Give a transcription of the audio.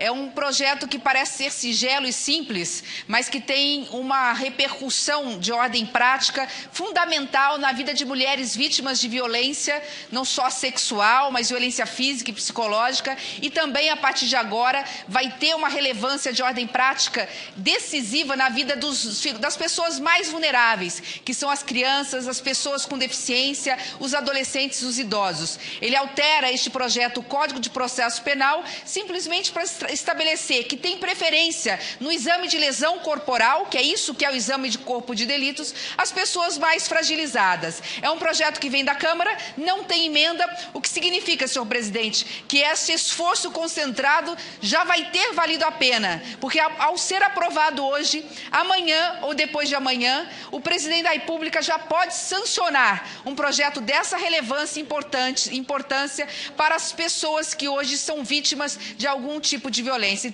É um projeto que parece ser singelo e simples, mas que tem uma repercussão de ordem prática fundamental na vida de mulheres vítimas de violência, não só sexual, mas violência física e psicológica, e também, a partir de agora, vai ter uma relevância de ordem prática decisiva na vida das pessoas mais vulneráveis, que são as crianças, as pessoas com deficiência, os adolescentes e os idosos. Ele altera este projeto, o Código de Processo Penal, simplesmente para estabelecer que tem preferência no exame de lesão corporal, que é isso que é o exame de corpo de delitos, as pessoas mais fragilizadas. É um projeto que vem da Câmara, não tem emenda, o que significa, senhor presidente, que esse esforço concentrado já vai ter valido a pena, porque ao ser aprovado hoje, amanhã ou depois de amanhã, o presidente da República já pode sancionar um projeto dessa relevância e importância para as pessoas que hoje são vítimas de algum tipo de violência.